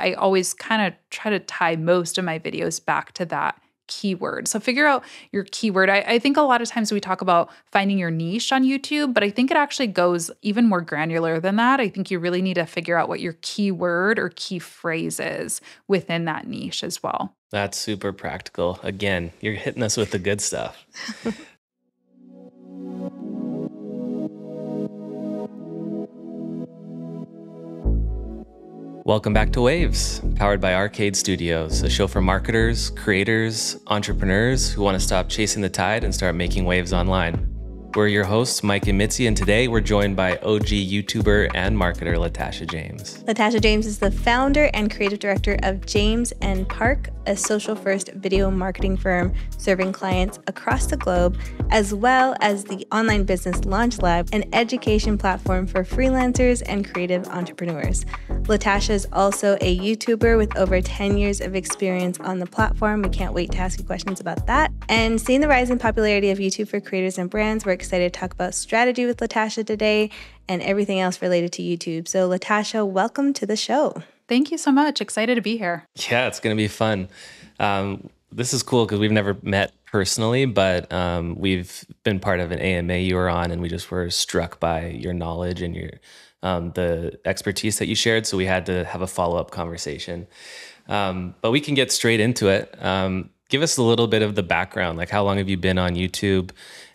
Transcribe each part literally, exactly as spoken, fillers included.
I always kind of try to tie most of my videos back to that keyword. So figure out your keyword. I, I think a lot of times we talk about finding your niche on YouTube, but I think it actually goes even more granular than that. I think you really need to figure out what your keyword or key phrase is within that niche as well. That's super practical. Again, you're hitting us with the good stuff. Welcome back to Waves, powered by Arcade Studios, a show for marketers, creators, entrepreneurs who want to stop chasing the tide and start making waves online. We're your hosts, Mike and Mitzi, and today we're joined by O G YouTuber and marketer Latasha James. Latasha James is the founder and creative director of James and Park, a social-first video marketing firm serving clients across the globe, as well as the online business Launch Lab, an education platform for freelancers and creative entrepreneurs. Latasha is also a YouTuber with over ten years of experience on the platform. We can't wait to ask you questions about that. And seeing the rise in popularity of YouTube for creators and brands, we're excited to talk about strategy with Latasha today and everything else related to YouTube. So Latasha, welcome to the show. Thank you so much. Excited to be here. Yeah, it's going to be fun. Um, this is cool because we've never met personally, but um, we've been part of an A M A you were on, and we just were struck by your knowledge and your um, the expertise that you shared. So we had to have a follow-up conversation. Um, but we can get straight into it. Um, give us a little bit of the background. Like, how long have you been on YouTube,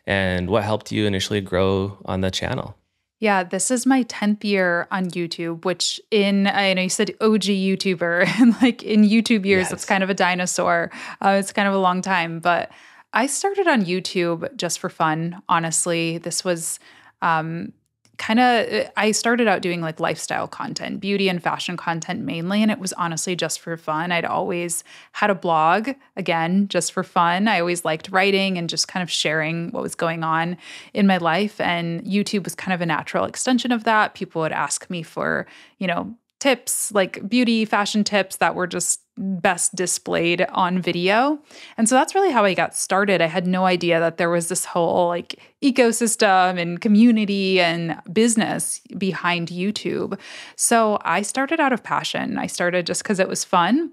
and what helped you initially grow on the channel? Yeah, this is my tenth year on YouTube, which in, I know you said O G YouTuber, and like in YouTube years, yes, it's kind of a dinosaur. Uh, it's kind of a long time, but I started on YouTube just for fun, honestly. This was um, kind of, I started out doing like lifestyle content, beauty and fashion content mainly, and it was honestly just for fun. I'd always had a blog, again, just for fun. I always liked writing and just kind of sharing what was going on in my life, and YouTube was kind of a natural extension of that. People would ask me for, you know, tips, like beauty, fashion tips that were just best displayed on video. And so that's really how I got started. I had no idea that there was this whole like ecosystem and community and business behind YouTube. So I started out of passion. I started just because it was fun.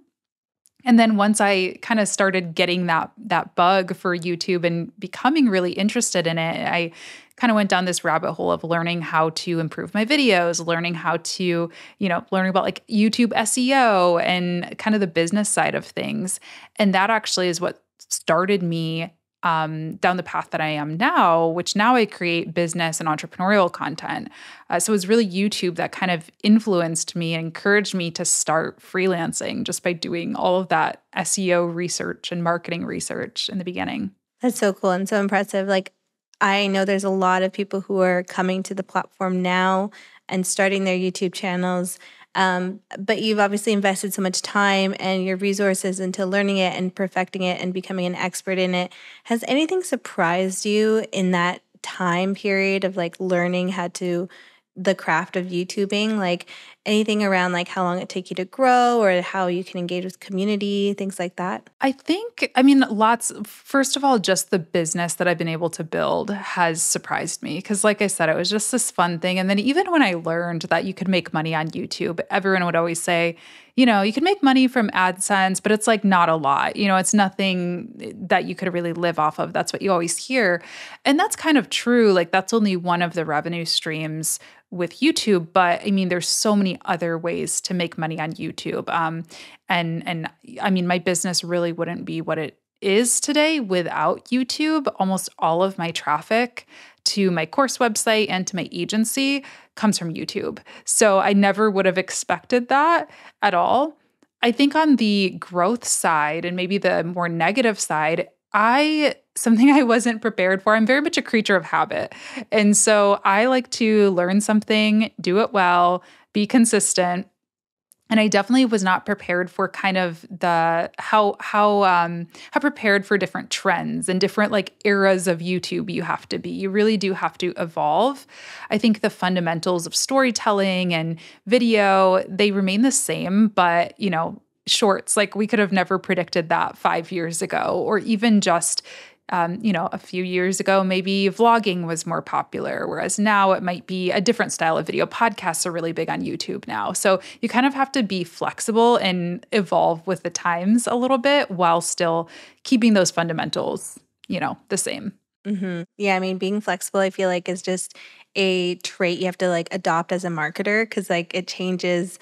And then once I kind of started getting that that bug for YouTube and becoming really interested in it, I kind of went down this rabbit hole of learning how to improve my videos, learning how to, you know, learning about like YouTube S E O and kind of the business side of things. And that actually is what started me Um, down the path that I am now, which now I create business and entrepreneurial content. Uh, so it was really YouTube that kind of influenced me and encouraged me to start freelancing just by doing all of that S E O research and marketing research in the beginning. That's so cool and so impressive. Like, I know there's a lot of people who are coming to the platform now and starting their YouTube channels. Um, but you've obviously invested so much time and your resources into learning it and perfecting it and becoming an expert in it. Has anything surprised you in that time period of like learning how to the craft of YouTubing? Like anything around like how long it took you to grow or how you can engage with community, things like that? I think, I mean, lots, first of all, just the business that I've been able to build has surprised me. Because like I said, it was just this fun thing. And then even when I learned that you could make money on YouTube, everyone would always say, you know, you can make money from AdSense, but it's like not a lot. You know, it's nothing that you could really live off of. That's what you always hear. And that's kind of true. Like that's only one of the revenue streams with YouTube, but I mean, there's so many other ways to make money on YouTube. Um, and, and I mean, my business really wouldn't be what it is today without YouTube. Almost all of my traffic to my course website and to my agency comes from YouTube. So I never would have expected that at all. I think on the growth side and maybe the more negative side, I, something I wasn't prepared for. I'm very much a creature of habit. And so I like to learn something, do it well, be consistent. And I definitely was not prepared for kind of the how how um, how prepared for different trends and different like eras of YouTube you have to be. You really do have to evolve. I think the fundamentals of storytelling and video, they remain the same, but you know, shorts, like we could have never predicted that five years ago, or even just Um, you know, a few years ago, maybe vlogging was more popular, whereas now it might be a different style of video. Podcasts are really big on YouTube now. So you kind of have to be flexible and evolve with the times a little bit while still keeping those fundamentals, you know, the same. Mm-hmm. Yeah. I mean, being flexible, I feel like, is just a trait you have to like adopt as a marketer, because like it changes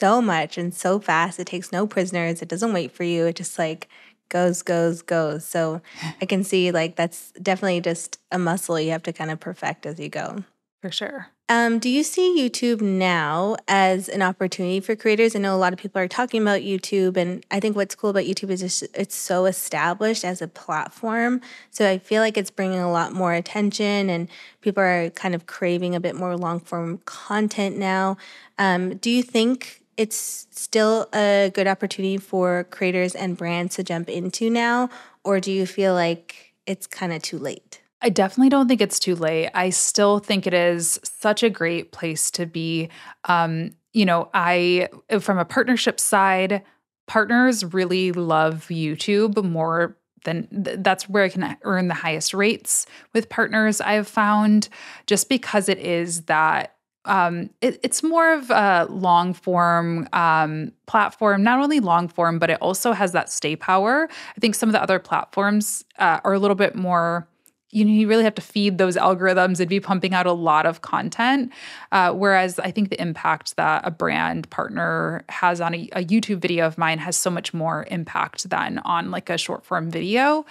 so much and so fast. It takes no prisoners. It doesn't wait for you. It just like goes, goes, goes. So I can see like that's definitely just a muscle you have to kind of perfect as you go. For sure. Um, do you see YouTube now as an opportunity for creators? I know a lot of people are talking about YouTube, and I think what's cool about YouTube is just, it's so established as a platform. So I feel like it's bringing a lot more attention, and people are kind of craving a bit more long-form content now. Um, do you think it's still a good opportunity for creators and brands to jump into now, or do you feel like it's kind of too late? I definitely don't think it's too late. I still think it is such a great place to be. Um, you know, I, from a partnership side, partners really love YouTube more than th- that's where I can earn the highest rates with partners, I've found, just because it is that Um, it, it's more of a long form um, platform, not only long form, but it also has that stay power. I think some of the other platforms uh, are a little bit more, you know, you really have to feed those algorithms and be pumping out a lot of content. Uh, whereas I think the impact that a brand partner has on a, a YouTube video of mine has so much more impact than on like a short form video.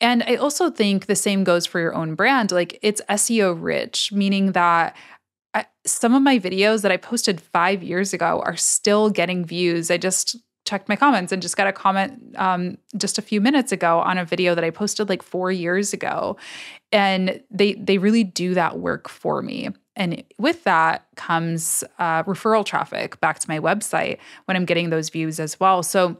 And I also think the same goes for your own brand. Like it's S E O rich, meaning that I, some of my videos that I posted five years ago are still getting views. I just checked my comments and just got a comment um, just a few minutes ago on a video that I posted like four years ago. And they they really do that work for me. And with that comes uh, referral traffic back to my website when I'm getting those views as well. So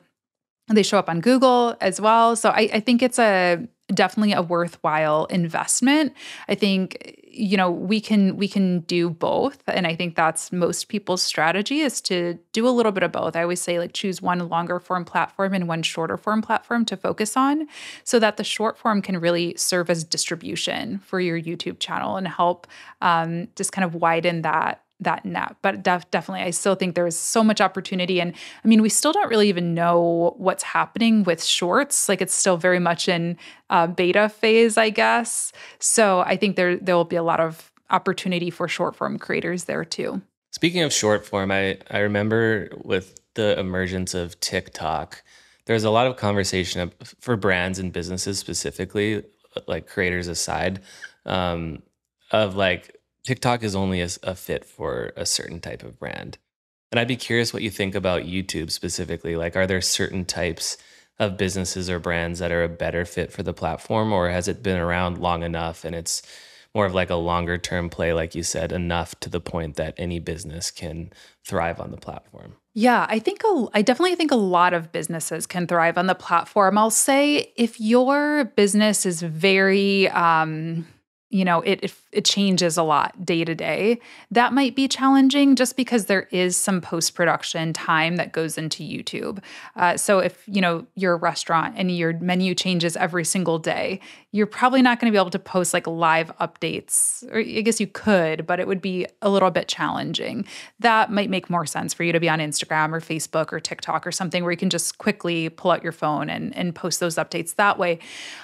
they show up on Google as well. So I, I think it's a definitely a worthwhile investment. I think, you know, we can we can do both. And I think that's most people's strategy, is to do a little bit of both. I always say like choose one longer form platform and one shorter form platform to focus on, so that the short form can really serve as distribution for your YouTube channel and help um, just kind of widen that that net. But def- definitely, I still think there is so much opportunity. And I mean, we still don't really even know what's happening with shorts. Like it's still very much in uh, beta phase, I guess. So I think there, there will be a lot of opportunity for short form creators there too. Speaking of short form, I, I remember with the emergence of TikTok, there's a lot of conversation for brands and businesses specifically, like creators aside, um, of like, TikTok is only a, a fit for a certain type of brand. And I'd be curious what you think about YouTube specifically. Like, are there certain types of businesses or brands that are a better fit for the platform, or has it been around long enough and it's more of like a longer term play, like you said, enough to the point that any business can thrive on the platform? Yeah, I think a, I definitely think a lot of businesses can thrive on the platform. I'll say if your business is very... Um, you know, it, it it changes a lot day to day, that might be challenging just because there is some post-production time that goes into YouTube. Uh, so if, you know, you're a restaurant and your menu changes every single day, you're probably not going to be able to post like live updates. Or I guess you could, but it would be a little bit challenging. That might make more sense for you to be on Instagram or Facebook or TikTok or something where you can just quickly pull out your phone and, and post those updates that way.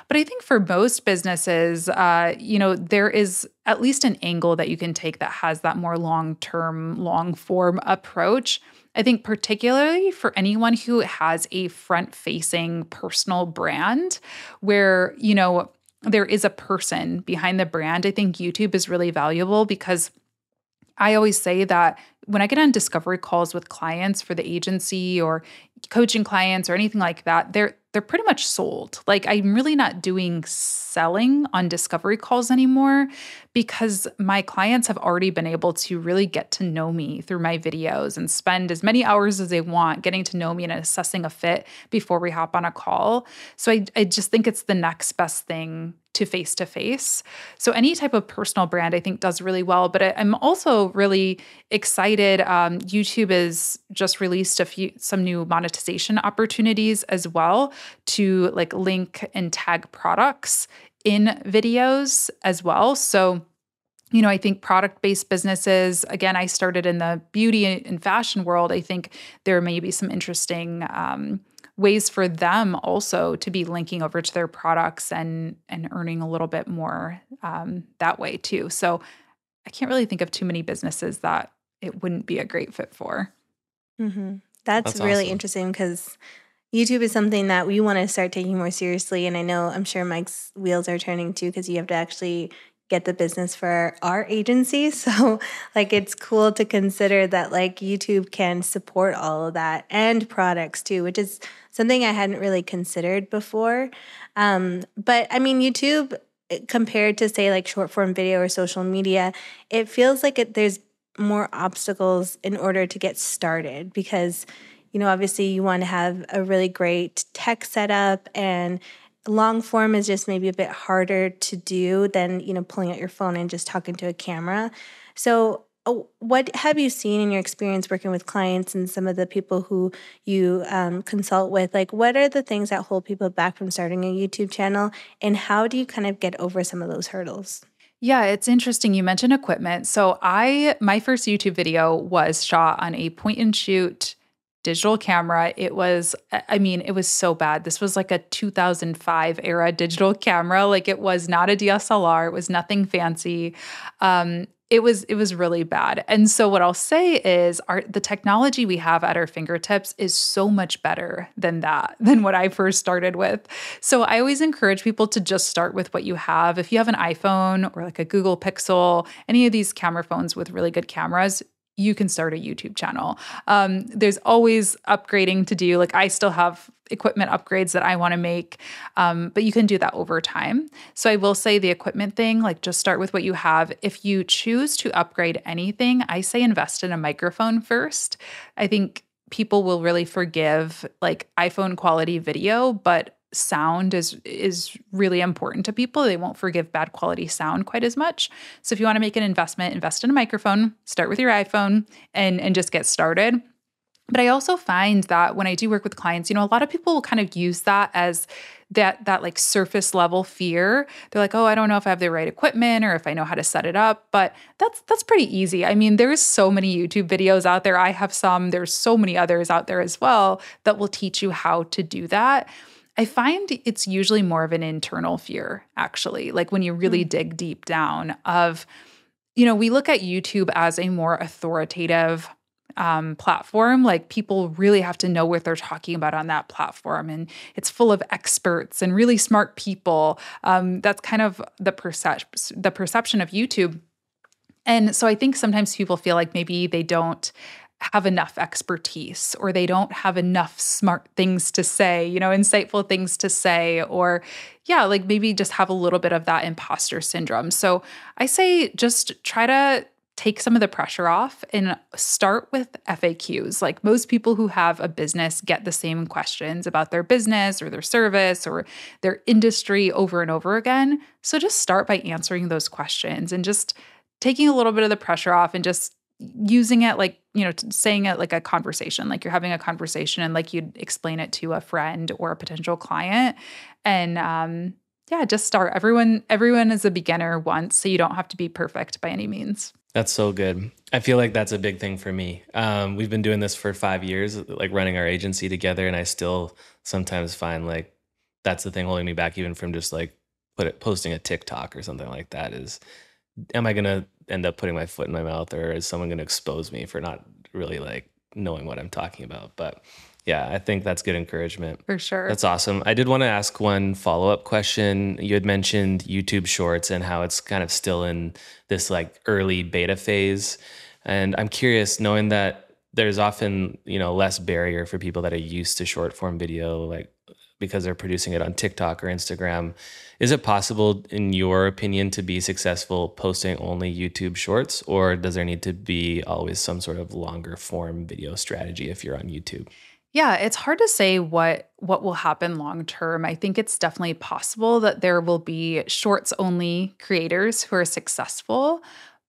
But I think for most businesses, uh, you know, there is at least an angle that you can take that has that more long-term, long-form approach. I think particularly for anyone who has a front-facing personal brand where, you know, there is a person behind the brand, I think YouTube is really valuable, because I always say that when I get on discovery calls with clients for the agency or coaching clients or anything like that, they're they're pretty much sold. Like I'm really not doing selling on discovery calls anymore, because my clients have already been able to really get to know me through my videos and spend as many hours as they want getting to know me and assessing a fit before we hop on a call. So I, I just think it's the next best thing to face-to-face. So any type of personal brand, I think, does really well. But I, I'm also really excited. Um, YouTube has just released a few some new monetization opportunities as well to like link and tag products in videos as well. So, you know, I think product-based businesses, again, I started in the beauty and fashion world. I think there may be some interesting um, ways for them also to be linking over to their products and and earning a little bit more um, that way too. So I can't really think of too many businesses that it wouldn't be a great fit for. Mm-hmm. That's, That's really awesome. Interesting because YouTube is something that we want to start taking more seriously. And I know, I'm sure Mike's wheels are turning too because you have to actually get the business for our agency. So like, it's cool to consider that like YouTube can support all of that and products too, which is something I hadn't really considered before. Um, but I mean, YouTube compared to say like short form video or social media, it feels like it, there's more obstacles in order to get started because, you know, obviously you want to have a really great tech setup, and long form is just maybe a bit harder to do than, you know, pulling out your phone and just talking to a camera. So what have you seen in your experience working with clients and some of the people who you um, consult with? Like, what are the things that hold people back from starting a YouTube channel, and how do you kind of get over some of those hurdles? Yeah, it's interesting. You mentioned equipment. So I, my first YouTube video was shot on a point and shoot digital camera. It was, I mean, it was so bad. This was like a two thousand five era digital camera. Like, it was not a D S L R. It was nothing fancy. Um, it was, it was really bad. And so what I'll say is our, the technology we have at our fingertips is so much better than that, than what I first started with. So I always encourage people to just start with what you have. If you have an iPhone or like a Google Pixel, any of these camera phones with really good cameras, you can start a YouTube channel. Um, there's always upgrading to do. Like, I still have equipment upgrades that I want to make, um, but you can do that over time. So I will say the equipment thing, like, just start with what you have. If you choose to upgrade anything, I say invest in a microphone first. I think people will really forgive like iPhone quality video, but sound is is really important to people. They won't forgive bad quality sound quite as much. So if you want to make an investment, invest in a microphone, start with your iPhone, and, and just get started. But I also find that when I do work with clients, you know, a lot of people will kind of use that as that that like surface level fear. They're like, oh, I don't know if I have the right equipment or if I know how to set it up. But that's that's pretty easy. I mean, there's so many YouTube videos out there. I have some. There's so many others out there as well that will teach you how to do that. I find it's usually more of an internal fear, actually, like when you really mm. dig deep down of, you know, we look at YouTube as a more authoritative um, platform. Like, people really have to know what they're talking about on that platform. And it's full of experts and really smart people. Um, that's kind of the perce- the perception of YouTube. And so I think sometimes people feel like maybe they don't have enough expertise, or they don't have enough smart things to say, you know, insightful things to say, or yeah, like maybe just have a little bit of that imposter syndrome. So I say just try to take some of the pressure off and start with F A Qs. Like, most people who have a business get the same questions about their business or their service or their industry over and over again. So just start by answering those questions and just taking a little bit of the pressure off and just using it like, you know, saying it like a conversation, like you're having a conversation and like you'd explain it to a friend or a potential client. And um, yeah, just start. Everyone, everyone is a beginner once, so you don't have to be perfect by any means. That's so good. I feel like that's a big thing for me. Um, we've been doing this for five years, like running our agency together. And I still sometimes find like that's the thing holding me back, even from just like put it, posting a TikTok or something like that is, am I going to end up putting my foot in my mouth, or is someone going to expose me for not really like knowing what I'm talking about? But yeah, I think that's good encouragement. For sure. That's awesome. I did want to ask one follow-up question. You had mentioned YouTube Shorts and how it's kind of still in this like early beta phase. And I'm curious, knowing that there's often, you know, less barrier for people that are used to short form video, like because they're producing it on TikTok or Instagram. Is it possible, in your opinion, to be successful posting only YouTube Shorts, or does there need to be always some sort of longer form video strategy if you're on YouTube? Yeah, it's hard to say what what will happen long term. I think it's definitely possible that there will be shorts only creators who are successful.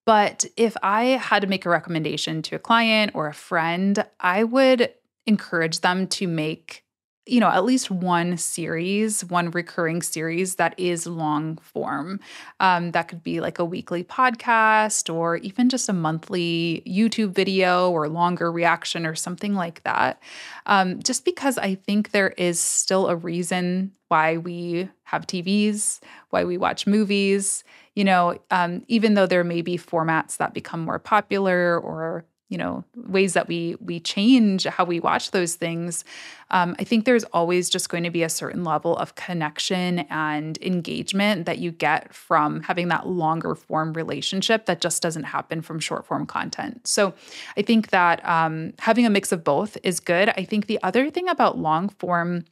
But if I had to make a recommendation to a client or a friend, I would encourage them to make, you know, at least one series, one recurring series that is long form. Um, that could be like a weekly podcast or even just a monthly YouTube video or longer reaction or something like that. Um, just because I think there is still a reason why we have T Vs, why we watch movies, you know, um, even though there may be formats that become more popular or you know, ways that we we change how we watch those things, um, I think there's always just going to be a certain level of connection and engagement that you get from having that longer form relationship that just doesn't happen from short form content. So I think that um, having a mix of both is good. I think the other thing about long form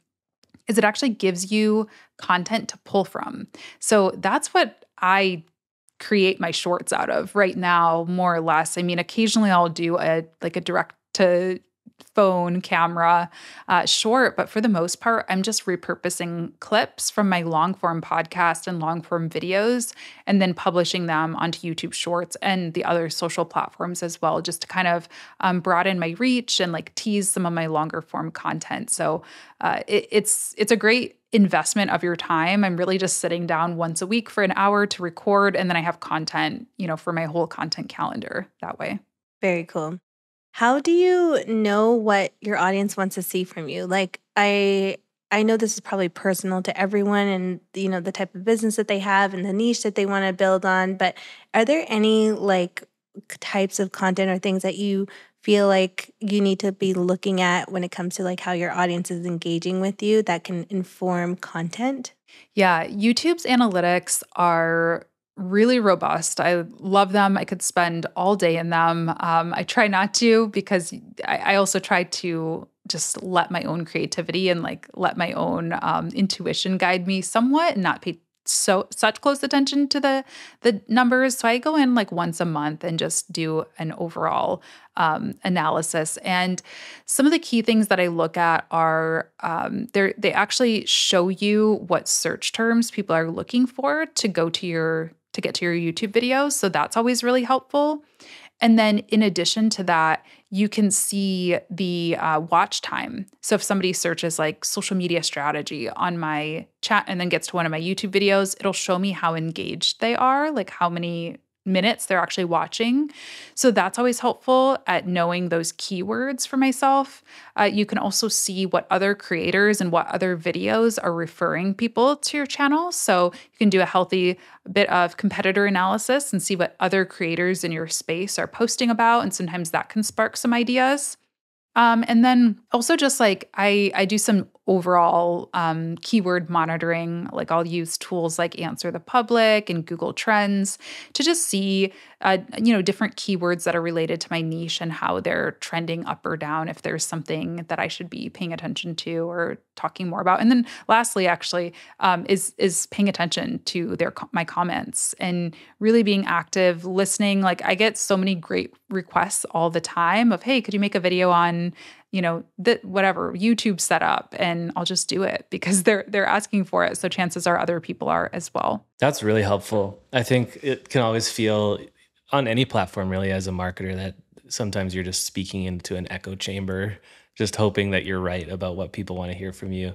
is it actually gives you content to pull from. So that's what I create my shorts out of right now, more or less. I mean, occasionally I'll do a like a direct to phone camera uh, short, but for the most part, I'm just repurposing clips from my long form podcast and long form videos, and then publishing them onto YouTube Shorts and the other social platforms as well, just to kind of um, broaden my reach and like tease some of my longer form content. So uh, it, it's it's a great investment of your time. I'm really just sitting down once a week for an hour to record, and then I have content, you know, for my whole content calendar that way. Very cool. How do you know what your audience wants to see from you? Like, I I know this is probably personal to everyone and, you know, the type of business that they have and the niche that they want to build on, but are there any like types of content or things that you feel like you need to be looking at when it comes to like how your audience is engaging with you that can inform content? Yeah, YouTube's analytics are really robust. I love them. I could spend all day in them. Um, I try not to because I, I also try to just let my own creativity and like let my own um, intuition guide me somewhat and not pay so such close attention to the the numbers. So I go in like once a month and just do an overall um, analysis. And some of the key things that I look at are um, they they actually show you what search terms people are looking for to go to your to get to your YouTube videos. So that's always really helpful. And then in addition to that, you can see the uh, watch time. So if somebody searches like social media strategy on my chat and then gets to one of my YouTube videos, it'll show me how engaged they are, like how many minutes they're actually watching. So that's always helpful at knowing those keywords for myself. Uh, you can also see what other creators and what other videos are referring people to your channel. So you can do a healthy bit of competitor analysis and see what other creators in your space are posting about. And sometimes that can spark some ideas. Um, and then also just like I, I do some overall um, keyword monitoring, like I'll use tools like Answer the Public and Google Trends to just see, uh, you know, different keywords that are related to my niche and how they're trending up or down, if there's something that I should be paying attention to or talking more about. And then lastly, actually, um, is is paying attention to their my comments and really being active, listening. Like I get so many great requests all the time of, hey, could you make a video on, you know, that whatever YouTube setup, and I'll just do it because they're they're asking for it. So chances are other people are as well. That's really helpful. I think it can always feel on any platform really as a marketer that sometimes you're just speaking into an echo chamber, just hoping that you're right about what people want to hear from you.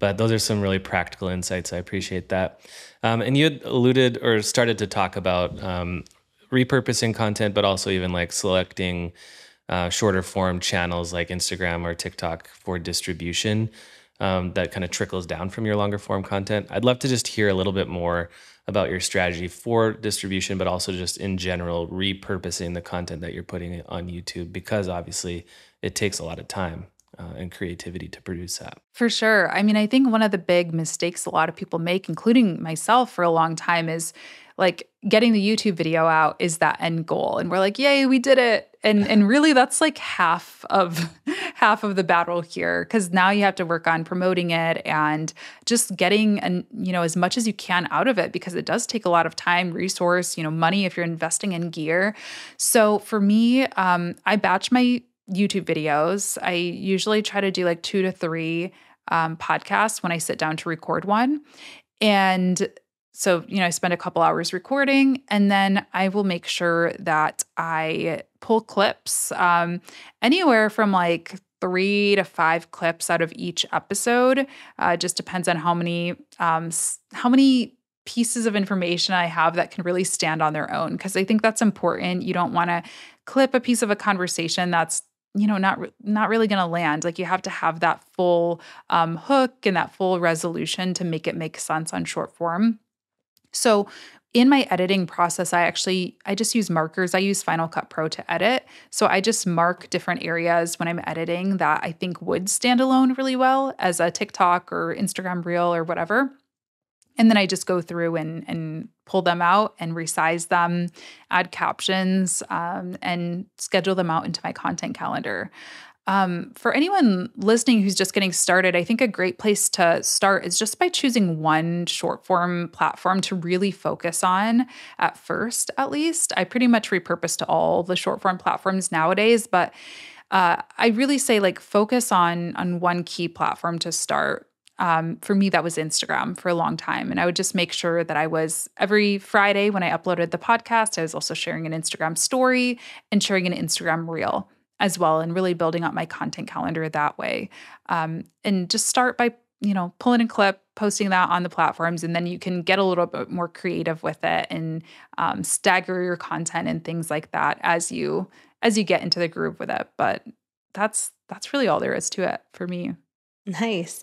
But those are some really practical insights. I appreciate that. Um, and you had alluded or started to talk about um, repurposing content, but also even like selecting Uh, shorter form channels like Instagram or TikTok for distribution um, that kind of trickles down from your longer form content. I'd love to just hear a little bit more about your strategy for distribution, but also just in general, repurposing the content that you're putting on YouTube, because obviously it takes a lot of time Uh, and creativity to produce that. For sure. I mean, I think one of the big mistakes a lot of people make, including myself for a long time, is like getting the YouTube video out is that end goal. And we're like, yay, we did it. And and really that's like half of half of the battle here, because now you have to work on promoting it and just getting and you know as much as you can out of it, because it does take a lot of time, resource, you know, money if you're investing in gear. So for me, um, I batch my YouTube videos. I usually try to do like two to three um, podcasts when I sit down to record one. And so, you know, I spend a couple hours recording, and then I will make sure that I pull clips, um, anywhere from like three to five clips out of each episode. Uh, just depends on how many, um, how many pieces of information I have that can really stand on their own, because I think that's important. You don't want to clip a piece of a conversation that's, you know, not re- not really going to land. Like, you have to have that full um, hook and that full resolution to make it make sense on short form. So in my editing process, I actually, I just use markers. I use Final Cut Pro to edit. So I just mark different areas when I'm editing that I think would stand alone really well as a TikTok or Instagram reel or whatever. And then I just go through and and pull them out and resize them, add captions, um, and schedule them out into my content calendar. Um, for anyone listening who's just getting started, I think a great place to start is just by choosing one short form platform to really focus on at first, at least. I pretty much repurpose to all the short form platforms nowadays, but uh, I really say like focus on on one key platform to start. Um, for me, that was Instagram for a long time. And I would just make sure that I was, every Friday when I uploaded the podcast, I was also sharing an Instagram story and sharing an Instagram reel as well, and really building up my content calendar that way. Um, and just start by, you know, pulling a clip, posting that on the platforms, and then you can get a little bit more creative with it and um, stagger your content and things like that as you as you get into the groove with it. But that's that's really all there is to it for me. Nice.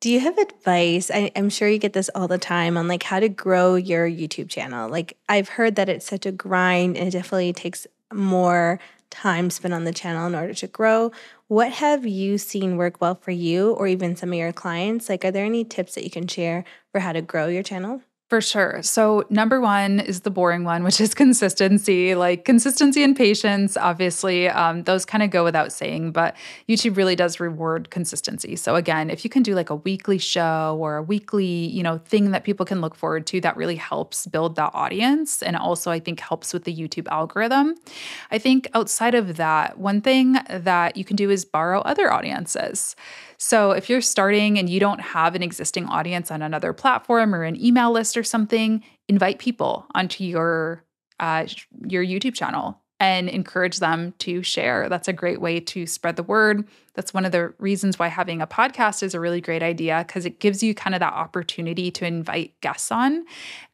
Do you have advice? I, I'm sure you get this all the time on like how to grow your YouTube channel. Like, I've heard that it's such a grind, and it definitely takes more time spent on the channel in order to grow. What have you seen work well for you, or even some of your clients? Like, are there any tips that you can share for how to grow your channel? For sure. So number one is the boring one, which is consistency, like consistency and patience. Obviously, um, those kind of go without saying, but YouTube really does reward consistency. So again, if you can do like a weekly show or a weekly, you know, thing that people can look forward to, that really helps build that audience. And also I think helps with the YouTube algorithm. I think outside of that, one thing that you can do is borrow other audiences. So if you're starting and you don't have an existing audience on another platform or an email list or something, invite people onto your uh, your YouTube channel and encourage them to share. That's a great way to spread the word. That's one of the reasons why having a podcast is a really great idea, because it gives you kind of that opportunity to invite guests on.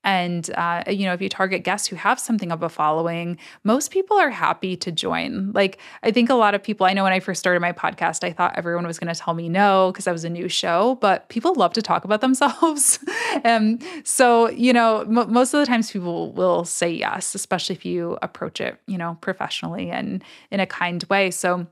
And, uh, you know, if you target guests who have something of a following, most people are happy to join. Like, I think a lot of people, I know when I first started my podcast, I thought everyone was going to tell me no because I was a new show, but people love to talk about themselves. um, so, you know, m- most of the times people will say yes, especially if you approach it, you know, professionally and in a kind way. So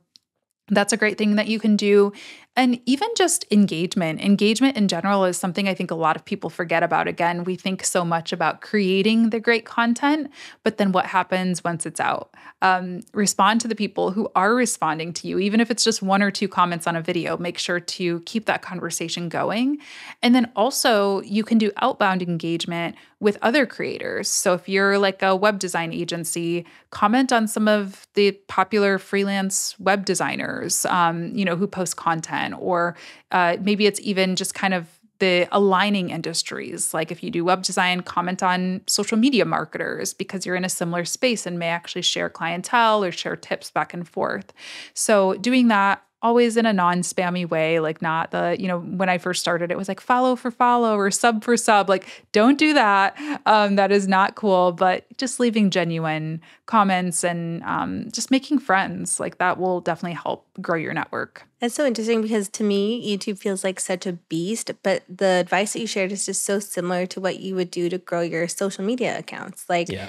that's a great thing that you can do. And even just engagement. Engagement in general is something I think a lot of people forget about. Again, we think so much about creating the great content, but then what happens once it's out? Um, respond to the people who are responding to you, even if it's just one or two comments on a video. Make sure to keep that conversation going. And then also you can do outbound engagement with other creators. So if you're like a web design agency, comment on some of the popular freelance web designers, um, you know, who post content, or uh, maybe it's even just kind of the aligning industries. Like if you do web design, comment on social media marketers because you're in a similar space and may actually share clientele or share tips back and forth. So doing that always in a non-spammy way, like not the, you know, when I first started, it was like follow for follow or sub for sub. Like, don't do that. Um, that is not cool, but just leaving genuine comments and um, just making friends, like that will definitely help grow your network. That's so interesting, because to me, YouTube feels like such a beast, but the advice that you shared is just so similar to what you would do to grow your social media accounts. Like, yeah.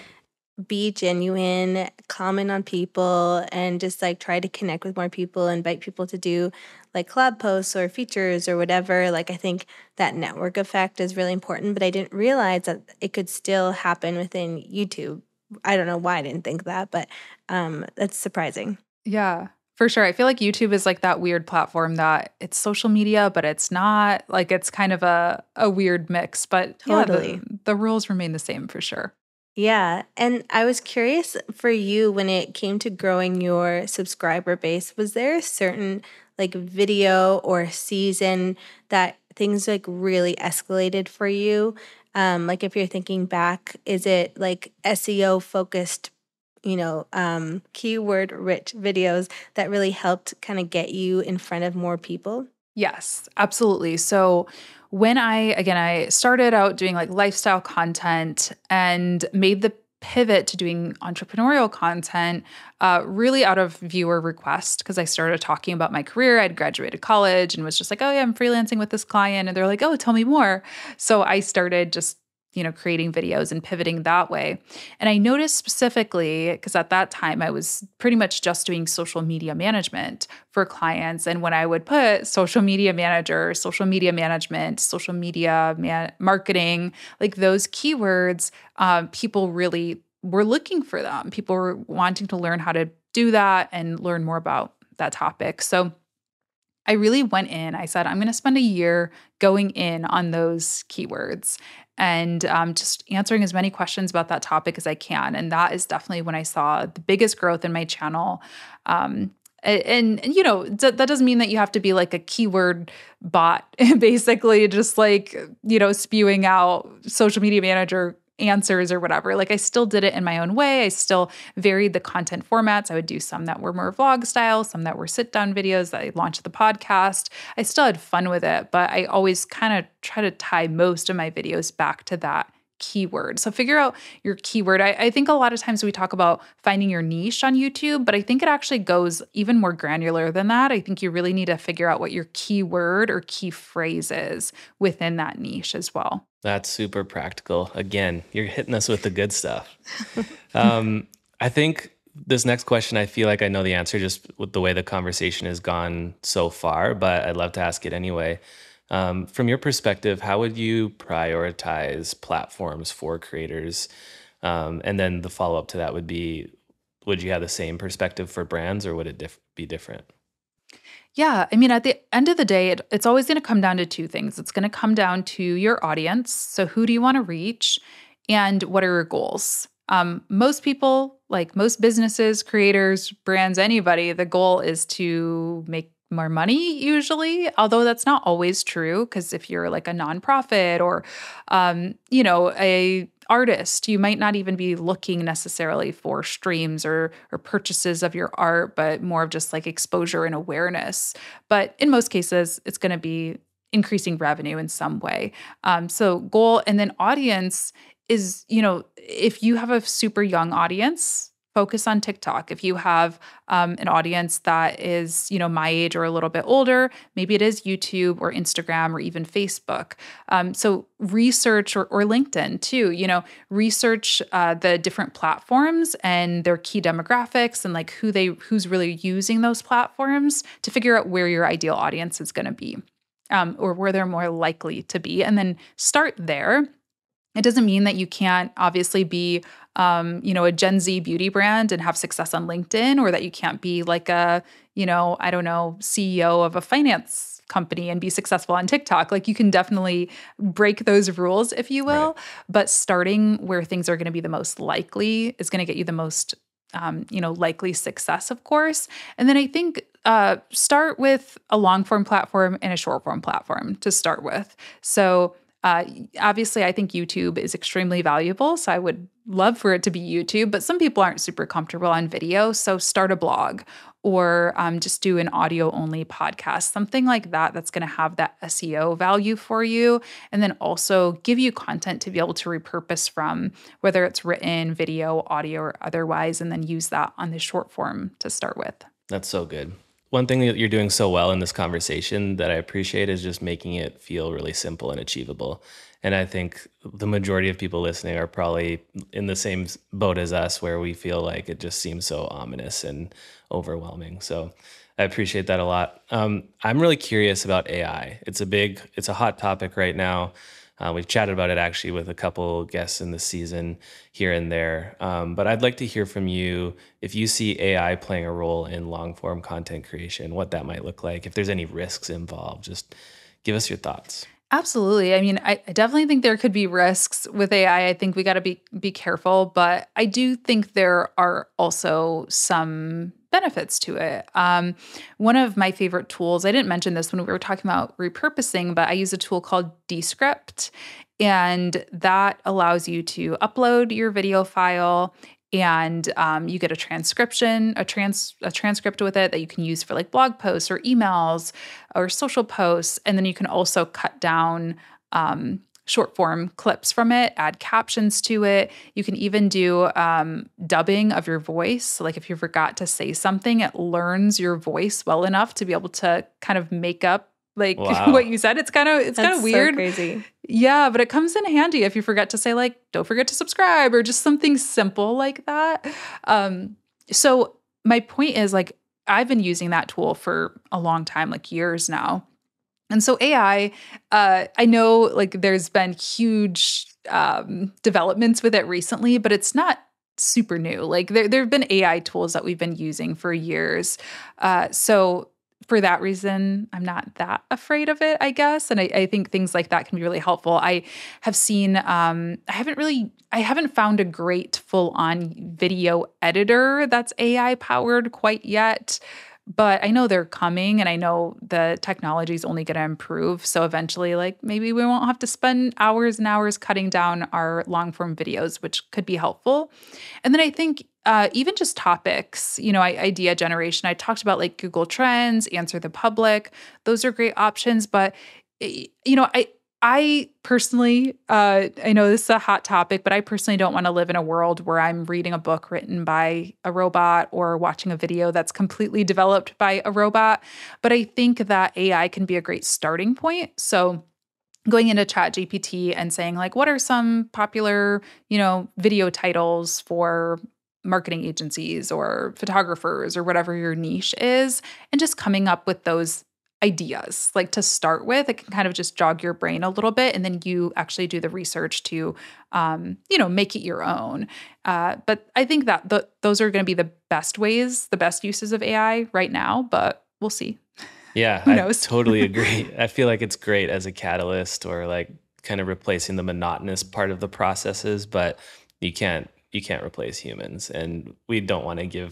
Be genuine, comment on people, and just like try to connect with more people, invite people to do like collab posts or features or whatever. Like, I think that network effect is really important, but I didn't realize that it could still happen within YouTube. I don't know why I didn't think that, but um, that's surprising. Yeah. For sure. I feel like YouTube is like that weird platform that it's social media, but it's not. Like, it's kind of a, a weird mix, but totally. Yeah, the, the rules remain the same for sure. Yeah. And I was curious for you when it came to growing your subscriber base, was there a certain like video or season that things like really escalated for you? Um, like if you're thinking back, is it like S E O focused, you know, um, keyword rich videos that really helped kind of get you in front of more people? Yes, absolutely. So when I, again, I started out doing like lifestyle content and made the pivot to doing entrepreneurial content uh, really out of viewer request, because I started talking about my career. I'd graduated college and was just like, oh yeah, I'm freelancing with this client. And they're like, oh, tell me more. So I started just, you know, creating videos and pivoting that way. And I noticed specifically, because at that time I was pretty much just doing social media management for clients. And when I would put social media manager, social media management, social media man- marketing, like those keywords, um, people really were looking for them. People were wanting to learn how to do that and learn more about that topic. So I really went in, I said, I'm going to spend a year going in on those keywords and um, just answering as many questions about that topic as I can. And that is definitely when I saw the biggest growth in my channel. Um, and, and, you know, d- that doesn't mean that you have to be like a keyword bot, basically just like, you know, spewing out social media manager answers or whatever. Like I still did it in my own way. I still varied the content formats. I would do some that were more vlog style, some that were sit down videos that I launched the podcast. I still had fun with it, but I always kind of try to tie most of my videos back to that keyword. So figure out your keyword. I, I think a lot of times we talk about finding your niche on YouTube, but I think it actually goes even more granular than that. I think you really need to figure out what your keyword or key phrase is within that niche as well. That's super practical. Again, you're hitting us with the good stuff. Um, I think this next question, I feel like I know the answer just with the way the conversation has gone so far, but I'd love to ask it anyway. Um, from your perspective, how would you prioritize platforms for creators? Um, and then the follow-up to that would be, would you have the same perspective for brands or would it dif- be different? Yeah. I mean, at the end of the day, it, it's always going to come down to two things. It's going to come down to your audience. So who do you want to reach and what are your goals? Um, most people, like most businesses, creators, brands, anybody, the goal is to make more money usually, although that's not always true. Because if you're like a nonprofit or, um, you know, a artist, you might not even be looking necessarily for streams or or purchases of your art, but more of just like exposure and awareness. But in most cases, it's going to be increasing revenue in some way. Um, so goal and then audience is, you know, if you have a super young audience, focus on TikTok. If you have um, an audience that is, you know, my age or a little bit older, maybe it is YouTube or Instagram or even Facebook. Um, so research or, or LinkedIn too, you know, research uh, the different platforms and their key demographics and like who they, who's really using those platforms to figure out where your ideal audience is going to be um, or where they're more likely to be. And then start there. It doesn't mean that you can't obviously be, um, you know, a Gen Z beauty brand and have success on LinkedIn, or that you can't be like a, you know, I don't know, C E O of a finance company and be successful on TikTok. Like you can definitely break those rules, if you will, right. But starting where things are going to be the most likely is going to get you the most, um, you know, likely success, of course. And then I think uh, start with a long form platform and a short form platform to start with. So Uh, obviously, I think YouTube is extremely valuable, so I would love for it to be YouTube, but some people aren't super comfortable on video, so start a blog or um, just do an audio-only podcast, something like that that's going to have that S E O value for you and then also give you content to be able to repurpose from, whether it's written, video, audio, or otherwise, and then use that on the short form to start with. That's so good. One thing that you're doing so well in this conversation that I appreciate is just making it feel really simple and achievable. And I think the majority of people listening are probably in the same boat as us where we feel like it just seems so ominous and overwhelming. So I appreciate that a lot. Um, I'm really curious about A I. It's a big, it's a hot topic right now. Uh, we've chatted about it actually with a couple guests in the season here and there. Um, but I'd like to hear from you if you see A I playing a role in long form content creation, what that might look like, if there's any risks involved, just give us your thoughts. Absolutely. I mean, I, I definitely think there could be risks with A I. I think we got to be be careful, but I do think there are also some benefits to it. Um, one of my favorite tools, I didn't mention this when we were talking about repurposing, but I use a tool called Descript, and that allows you to upload your video file. And um, you get a transcription, a trans, a transcript with it that you can use for like blog posts or emails or social posts. And then you can also cut down um, short form clips from it, add captions to it. You can even do um, dubbing of your voice. So like if you forgot to say something, it learns your voice well enough to be able to kind of make up like wow. what you said. It's kind of it's kind of weird. So crazy. Yeah, but it comes in handy if you forget to say like, don't forget to subscribe, or just something simple like that. Um, so my point is, like, I've been using that tool for a long time, like years now. And so A I, uh, I know like there's been huge um, developments with it recently, but it's not super new. Like there there have been A I tools that we've been using for years. Uh, so for that reason, I'm not that afraid of it, I guess. And I, I think things like that can be really helpful. I have seen, um, I haven't really, I haven't found a great full-on video editor that's A I-powered quite yet, but I know they're coming, and I know the technology is only going to improve. So eventually, like, maybe we won't have to spend hours and hours cutting down our long-form videos, which could be helpful. And then I think Uh, even just topics, you know, idea generation. I talked about like Google Trends, Answer the Public. Those are great options. But, you know, I I personally, uh, I know this is a hot topic, but I personally don't want to live in a world where I'm reading a book written by a robot or watching a video that's completely developed by a robot. But I think that A I can be a great starting point. So going into ChatGPT and saying like, what are some popular, you know, video titles for marketing agencies or photographers or whatever your niche is, and just coming up with those ideas, like to start with. It can kind of just jog your brain a little bit, and then you actually do the research to, um, you know, make it your own. Uh, but I think that th those are going to be the best ways, the best uses of A I right now, but we'll see. Yeah, who knows? I totally agree. I feel like it's great as a catalyst, or like kind of replacing the monotonous part of the processes, but you can't You can't replace humans, and we don't want to give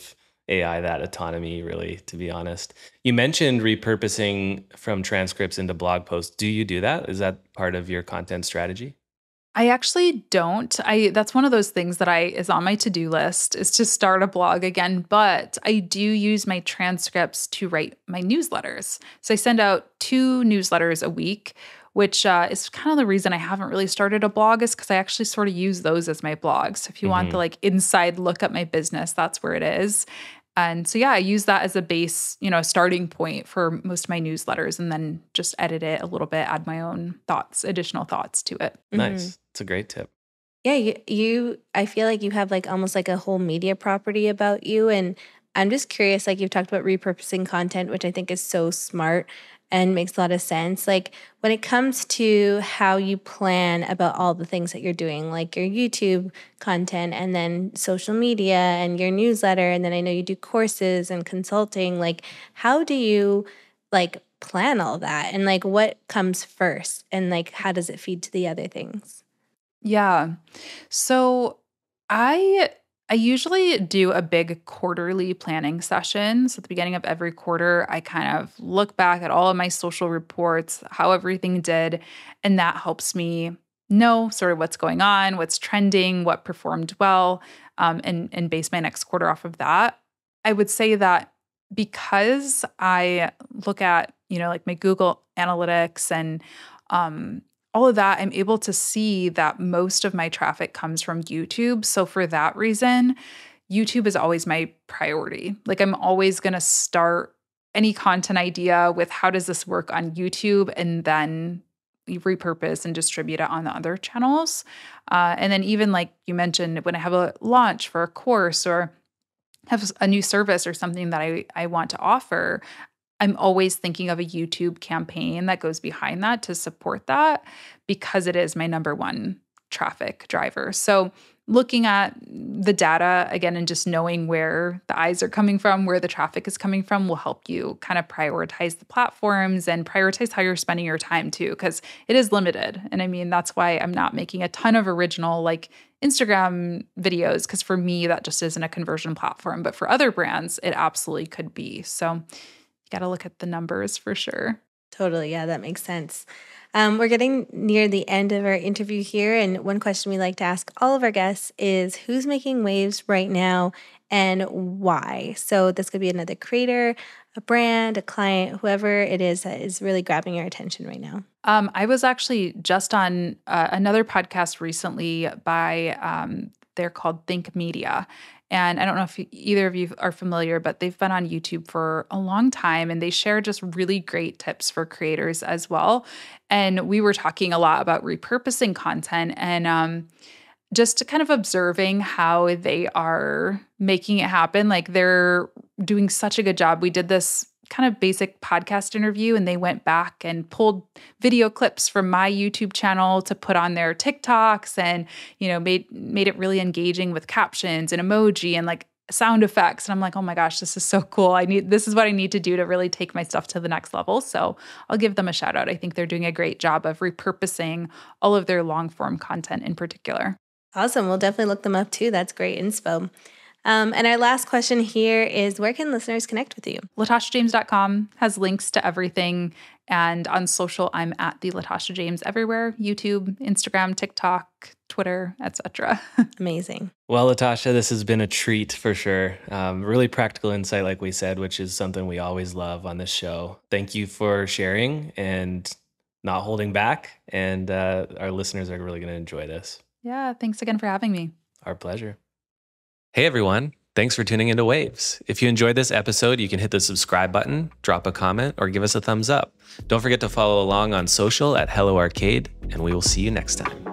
A I that autonomy, really, to be honest. You mentioned repurposing from transcripts into blog posts. Do you do that? Is that part of your content strategy? I actually don't. I that's one of those things that I is on my to-do list, is to start a blog again, but I do use my transcripts to write my newsletters. So I send out two newsletters a week, which uh, is kind of the reason I haven't really started a blog, is because I actually sort of use those as my blogs. So if you mm-hmm. want the like inside look at my business, that's where it is. And so, yeah, I use that as a base, you know, starting point for most of my newsletters, and then just edit it a little bit, add my own thoughts, additional thoughts to it. Nice. Mm-hmm. It's a great tip. Yeah. You, you, I feel like you have like almost like a whole media property about you. And I'm just curious, like, you've talked about repurposing content, which I think is so smart and makes a lot of sense. Like, when it comes to how you plan about all the things that you're doing, like your YouTube content and then social media and your newsletter, and then I know you do courses and consulting, like, how do you like plan all that? And like, what comes first? And like, how does it feed to the other things? Yeah. So I... I usually do a big quarterly planning session. So at the beginning of every quarter, I kind of look back at all of my social reports, how everything did, and that helps me know sort of what's going on, what's trending, what performed well, um, and, and base my next quarter off of that. I would say that because I look at, you know, like my Google Analytics and um, all of that, I'm able to see that most of my traffic comes from YouTube. So for that reason, YouTube is always my priority. Like, I'm always going to start any content idea with how does this work on YouTube, and then you repurpose and distribute it on the other channels. Uh, and then even like you mentioned, when I have a launch for a course or have a new service or something that I, I want to offer, I'm always thinking of a YouTube campaign that goes behind that to support that, because it is my number one traffic driver. So looking at the data again and just knowing where the eyes are coming from, where the traffic is coming from, will help you kind of prioritize the platforms and prioritize how you're spending your time too, because it is limited. And I mean, that's why I'm not making a ton of original like Instagram videos, because for me, that just isn't a conversion platform. But for other brands, it absolutely could be. So you got to look at the numbers for sure. Totally. Yeah, that makes sense. Um, we're getting near the end of our interview here. And one question we like to ask all of our guests is, who's making waves right now and why? So this could be another creator, a brand, a client, whoever it is that is really grabbing your attention right now. Um, I was actually just on uh, another podcast recently by, um, they're called Think Media. And I don't know if either of you are familiar, but they've been on YouTube for a long time, and they share just really great tips for creators as well. And we were talking a lot about repurposing content and um, just kind of observing how they are making it happen. Like, they're doing such a good job. We did this kind of basic podcast interview, and they went back and pulled video clips from my YouTube channel to put on their TikToks, and, you know, made made it really engaging with captions and emoji and like sound effects. And I'm like, oh my gosh, this is so cool. I need, this is what I need to do to really take my stuff to the next level. So I'll give them a shout out. I think they're doing a great job of repurposing all of their long form content in particular. Awesome. We'll definitely look them up too. That's great inspo. Um, and our last question here is, where can listeners connect with you? latasha james dot com has links to everything. And on social, I'm at the Latasha James everywhere, YouTube, Instagram, TikTok, Twitter, et cetera. Amazing. Well, Latasha, this has been a treat for sure. Um, really practical insight, like we said, which is something we always love on this show. Thank you for sharing and not holding back. And uh, our listeners are really going to enjoy this. Yeah. Thanks again for having me. Our pleasure. Hey everyone, thanks for tuning into Waves. If you enjoyed this episode, you can hit the subscribe button, drop a comment, or give us a thumbs up. Don't forget to follow along on social at Hello Arcade, and we will see you next time.